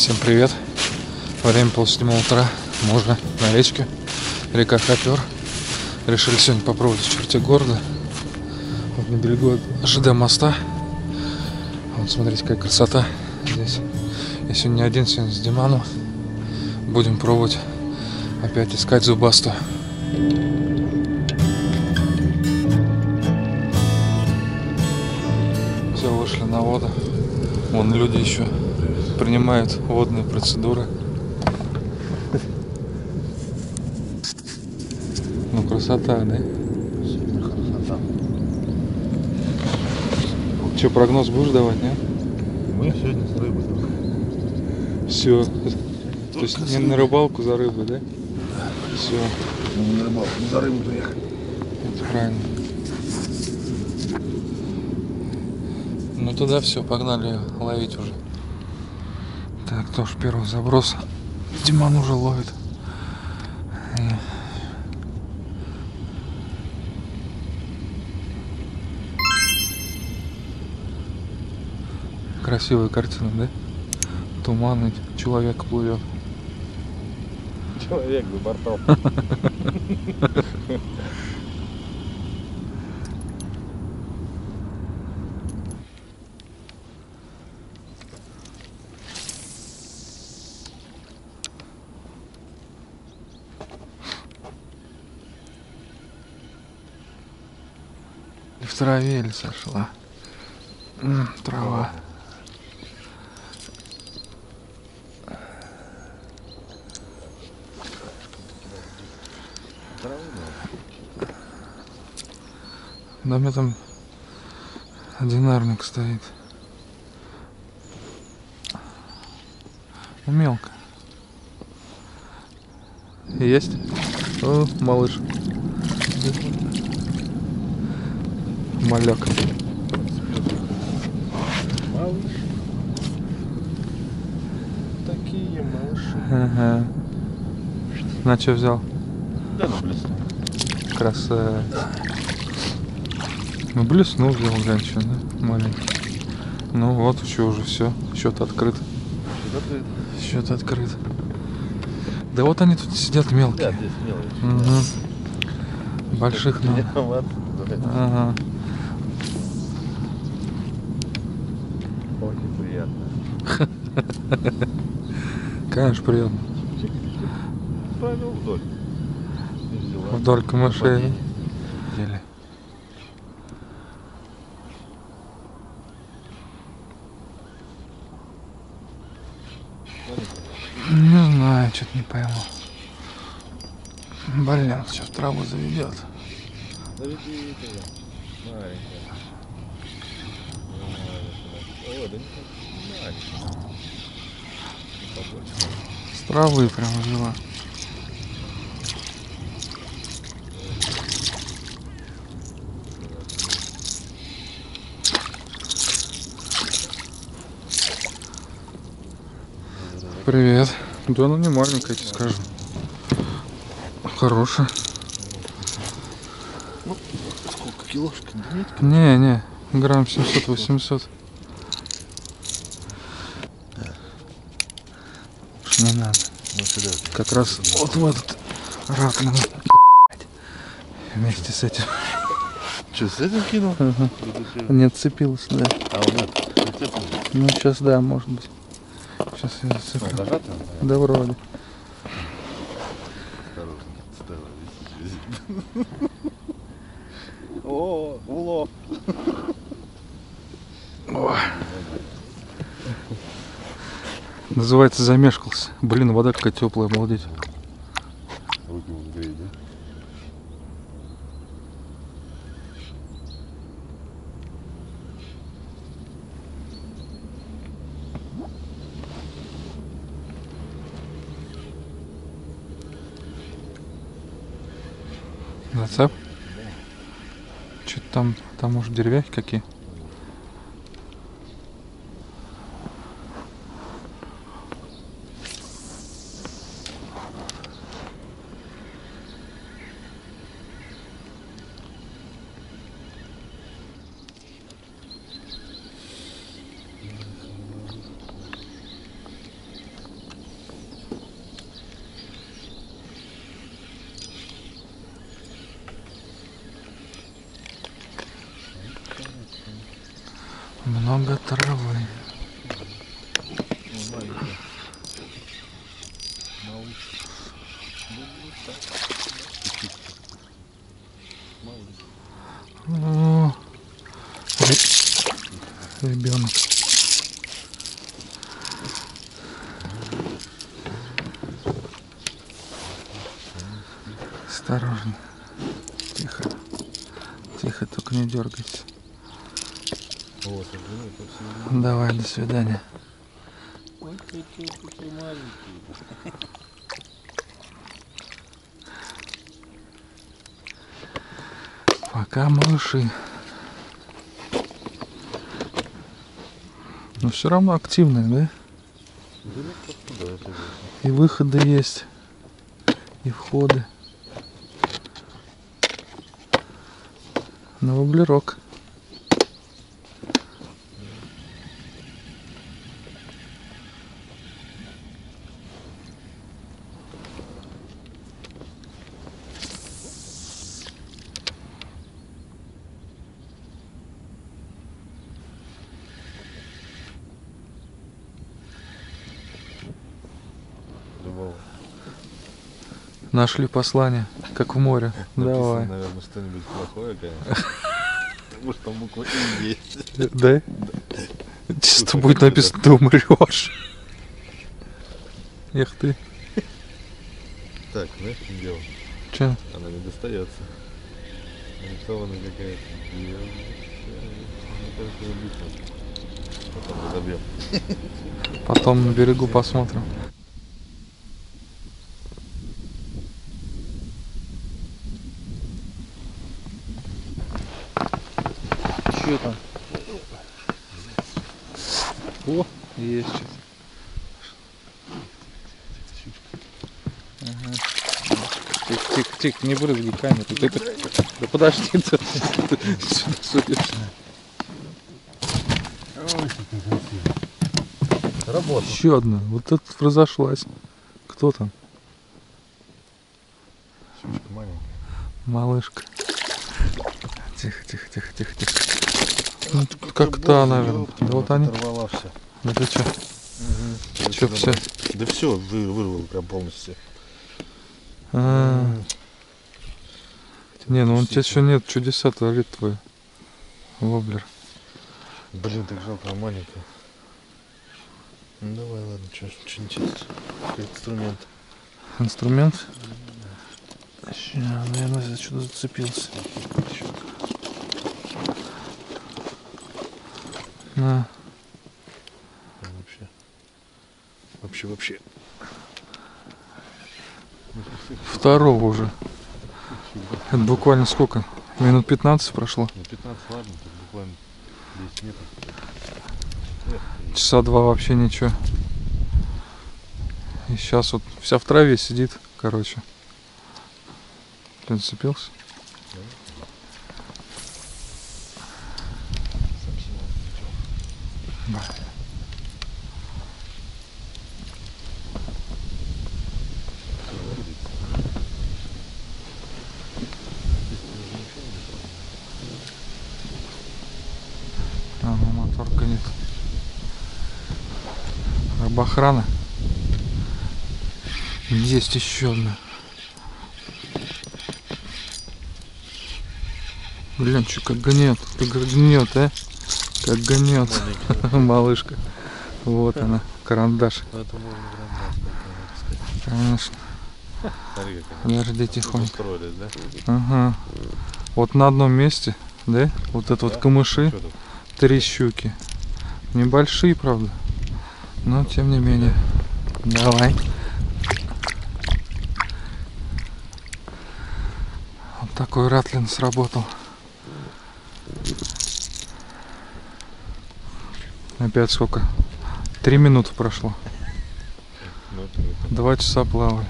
Всем привет. Время 6:30 утра. Можно на речке. Река Хопёр. Решили сегодня попробовать в черте города. Вот на берегу ЖД моста. Вот смотрите, какая красота здесь. Я сегодня не один, сегодня с Диманом. Будем пробовать опять искать зубастую. Все, вышли на воду. Вон люди еще принимают водные процедуры. Ну, красота, да? Супер красота. Че, прогноз будешь давать, нет? Мы сегодня с рыбой. Все. То есть не на рыбалку, за рыбу, да? Да. Все. Не на рыбалку, за рыбу приехали. Это правильно. Ну туда все, погнали ловить уже. Так, тоже первый заброс. Диман уже ловит. Красивая картина, да? Туманный человек плывет. Человек за бортом. В траве или сошла? Трава. Да, у меня там динарник стоит. Мелко. Есть? О, малыш. Маляк. Малыш. Такие малыши. Ага. На что взял? Да, ну блеснул. Красавец. Ну блеснул взял, женщина, да? Маленький. Ну вот, еще уже все. Счет открыт. Счет открыт. Да вот они тут сидят мелкие. Да, здесь мелкие. Угу. Больших надо. Ага. Очень приятно. Конечно, приятно. Правил вдоль. Вдоль камышей. Не знаю, что-то не пойму. Блин, он сейчас траву заведет. Заведи туда. Маленькая. С травы прям взяла. Привет. Да, ну не маленькая, тебе скажу. Хорошая. Ну, сколько, килошка? Нет? Не-не, грамм 700-800. Не надо. Как раз вот в этот рак надо вместе с этим. Че, с этим кинул? Не отцепилась, да. А вот это? Ну сейчас да, может быть. Сейчас я зацеплю. Да вроде. О, улов. Называется замешкался. Блин, вода какая теплая, молодец. Руки вот греют, да? Зацеп? Да. Что-то там уже деревяхи какие. много травы. О, ребенок. Осторожно. Тихо. Тихо, только не дергайся. Давай, до свидания. Пока, малыши. Но все равно активные, да? И выходы есть, и входы. На воблерок. Нашли послание, как в море. Написано, давай. Наверное, что-нибудь плохое, конечно. Потому что там буква «И» есть. Да? Чисто будет написано, ты умрешь. Эх ты. Так, знаешь, что делаем? Че? Она не достается. Нарисована какая-то. Потом разобьем. Потом на берегу посмотрим. Там. О, есть что-то. Тихо, не брызги камеру. Да подожди, сюда судишься. Работа. Еще одна. Вот это разошлась. Кто там? Щучка маленькая. Малышка. Тихо. Ну, как-то, наверное. Да вот они. Да ты что? Угу. Что все? Да все, вырвал прям полностью. Не, ну он тебя еще нет, чудеса творит твой воблер. Блин, так жалко, маленькая. Ну давай, ладно, что-нибудь есть. Инструмент. Инструмент? Сейчас, наверное, за что-то зацепился. На. Вообще. Второго уже. Это буквально сколько? Минут 15 прошло? 15, ладно, тут буквально 10 метров. Часа два вообще ничего. И сейчас вот вся в траве сидит, короче. Ты зацепился? Там мотор гонит. Рыбоохрана. Есть еще одна. Блин, что как гнет, а? Как гонет, малышка. Вот она, карандаш. Это можно карандаш. Конечно. Смотри, подожди, тихонько. Устроились, да? Ага. Вот на одном месте, да? Вот это да? Вот камыши. Три щуки. Небольшие, правда. Но тем не менее. Давай. Вот такой ратлин сработал. Опять сколько? 3 минуты прошло. 2 часа плавали.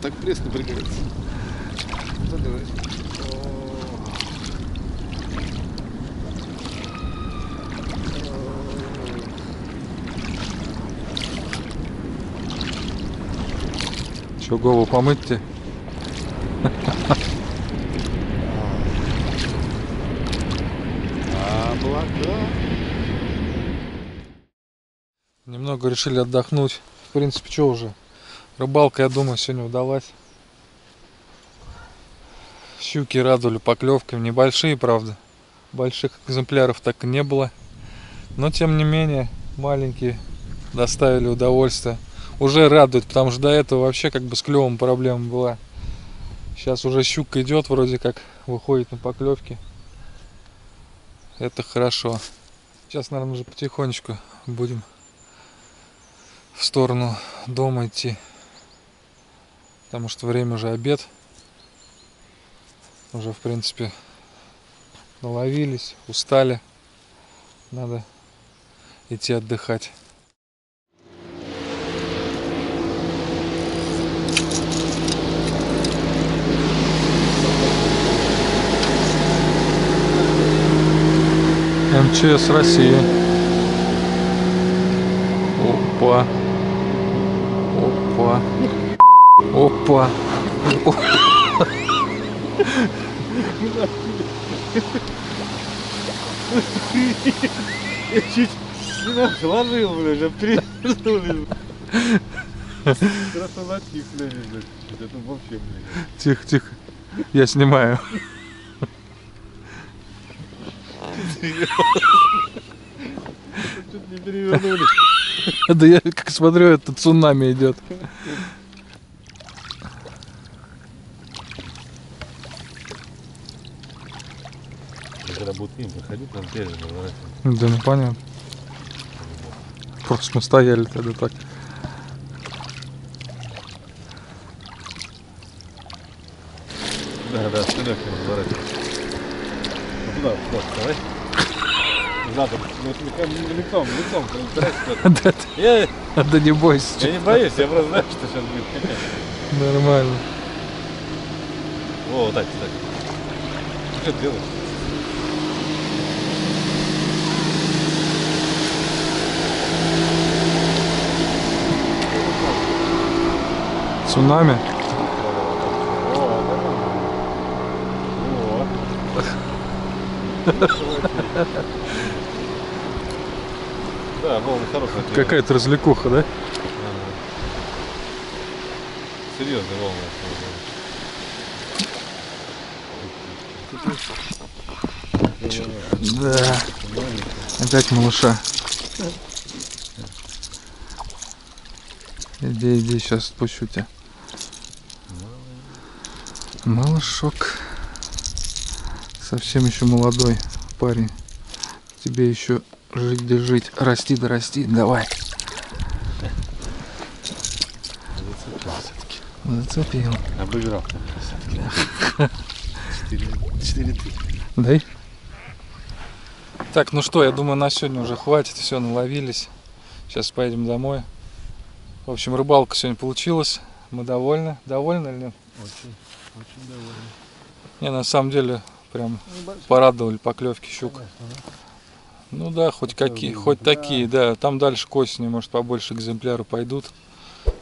Так пресс напрягается. Еще голову помыть-те. Немного решили отдохнуть. В принципе, что уже? Рыбалка, я думаю, сегодня удалась. Щуки радовали поклевками. Небольшие, правда. Больших экземпляров так и не было. Но, тем не менее, маленькие доставили удовольствие. Уже радует, потому что до этого вообще как бы с клевом проблема была. Сейчас уже щука идет, вроде как выходит на поклевки. Это хорошо. Сейчас, наверное, уже потихонечку будем в сторону дома идти. Потому что время уже обед. Уже, в принципе, наловились, устали. Надо идти отдыхать. МЧС России. Опа. Опа. Опа. Опа. Я чуть не разложил, блядь, я перевернули. Красота тихо, блядь. Это вообще, блядь. Тихо, тихо. Я снимаю. Чуть не перевернули. Да я как смотрю, это цунами идет. Когда будут мимо проходить, нам бережно разворачивать. Да ну понятно. Просто мы стояли тогда так. Да, сюда разворачивать. Туда, вход, давай. Задом, лицом, лицом. Да не бойся. Я не боюсь, я просто знаю, что сейчас будет. Нормально. О, вот так, так. Что ты делаешь? Цунами? Да, волны хорошие. Какая-то развлекуха, да? Серьезные волны. Да. Опять малыша. Иди, иди, сейчас отпущу тебя. Малышок. Совсем еще молодой парень. Тебе еще жить да жить. Расти да расти. Давай. Зацепил. Обыграл. 4 Дай. Так, ну что, я думаю, на сегодня уже хватит. Все, наловились. Сейчас поедем домой. В общем, рыбалка сегодня получилась. Мы довольны. Довольны или нет? Очень, очень довольны. Не, на самом деле... Прям порадовали поклевки щук. Ну да, хоть какие, хоть такие, да. Там дальше к осени, может, побольше экземпляры пойдут.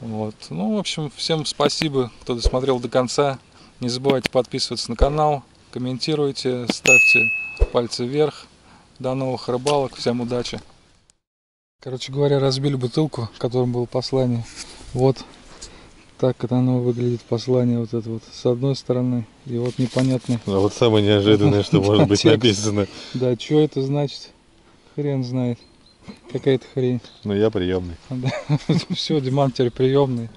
Вот. Ну, в общем, всем спасибо, кто досмотрел до конца. Не забывайте подписываться на канал, комментируйте, ставьте пальцы вверх. До новых рыбалок, всем удачи. Короче говоря, разбили бутылку, в которой было послание. Вот. Так это оно выглядит, послание вот это вот с одной стороны и вот непонятно. А вот самое неожиданное, что может быть написано. Да, что это значит? Хрен знает. Какая-то хрень. Ну я приемный. Все, Диман теперь приемный.